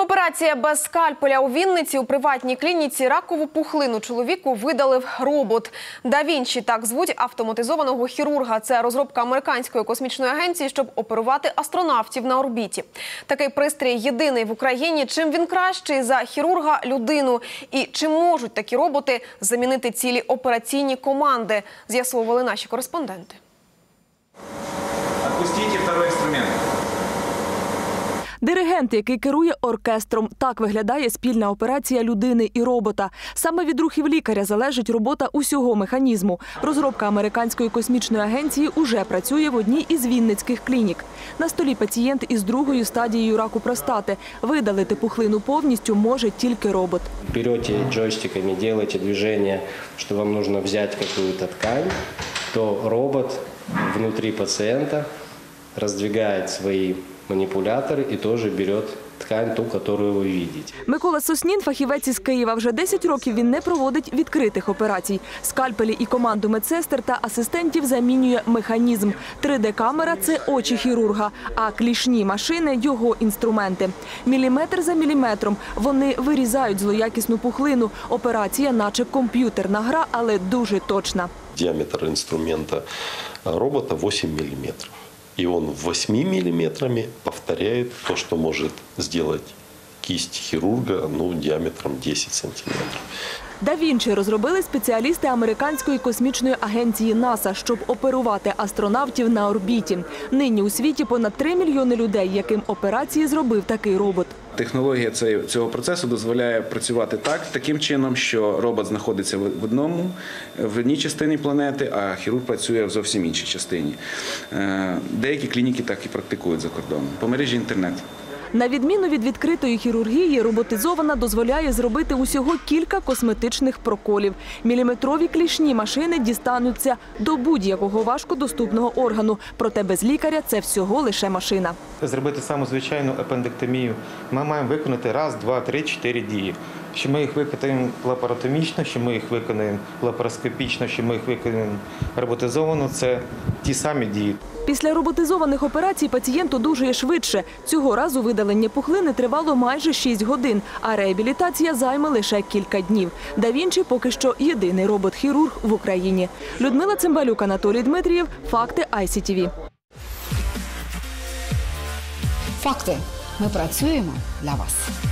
Операція без скальпеля. У Вінниці у приватній клініці ракову пухлину чоловіку видалив робот. Да Вінчі – так звуть автоматизованого хірурга. Це розробка американської космічної агенції, щоб оперувати астронавтів на орбіті. Такий пристрій єдиний в Україні. Чим він кращий за хірурга-людину? І чи можуть такі роботи замінити цілі операційні команди? З'ясовували наші кореспонденти. Відпустіть другий інструмент. Диригент, який керує оркестром. Так виглядає спільна операція людини і робота. Саме від рухів лікаря залежить робота усього механізму. Розробка американської космічної агенції уже працює в одній із вінницьких клінік. На столі пацієнт із 2-ю стадією раку простати. Видалити пухлину повністю може тільки робот. Берете джойстиками, робите рухи, що вам потрібно взяти якусь ткань, то робот внутрі пацієнта роздвигає свої маніпулятор і теж бере ткань, ту, яку ви бачите. Микола Соснін – фахівець із Києва. Вже 10 років він не проводить відкритих операцій. Скальпелі і команду медсестер та асистентів замінює механізм. 3D-камера – це очі хірурга, а клішні машини – його інструменти. Міліметр за міліметром вони вирізають злоякісну пухлину. Операція наче комп'ютерна гра, але дуже точна. Діаметр інструмента робота – 8 міліметрів. И он 8 миллиметрами повторяет то, что может сделать кисть хирурга, диаметром 10 сантиметров. Да Вінчі розробили спеціалісти американської космічної агенції НАСА, щоб оперувати астронавтів на орбіті. Нині у світі понад 3 мільйони людей, яким операції зробив такий робот. Технологія цього процесу дозволяє працювати таким чином, що робот знаходиться в одній частині планети, а хірург працює в зовсім іншій частині. Деякі клініки так і практикують за кордоном по мережі інтернет. На відміну від відкритої хірургії, роботизована дозволяє зробити усього кілька косметичних проколів. Міліметрові клішні машини дістануться до будь-якого важкодоступного органу. Проте без лікаря це всього лише машина. Зробити саму звичайну апендектомію ми маємо виконати раз, два, три, 4 дії. Що ми їх виконаємо лапаротомічно, що ми їх виконаємо лапароскопічно, що ми їх виконаємо роботизовано – це ті самі дії. Після роботизованих операцій пацієнт одужує швидше. Цього разу видалення пухлини тривало майже 6 годин, а реабілітація займе лише кілька днів. Да Вінчі поки що єдиний робот-хірург в Україні. Людмила Цимбалюк, Анатолій Дмитрієв, Факти ICTV. Факти. Ми працюємо для вас.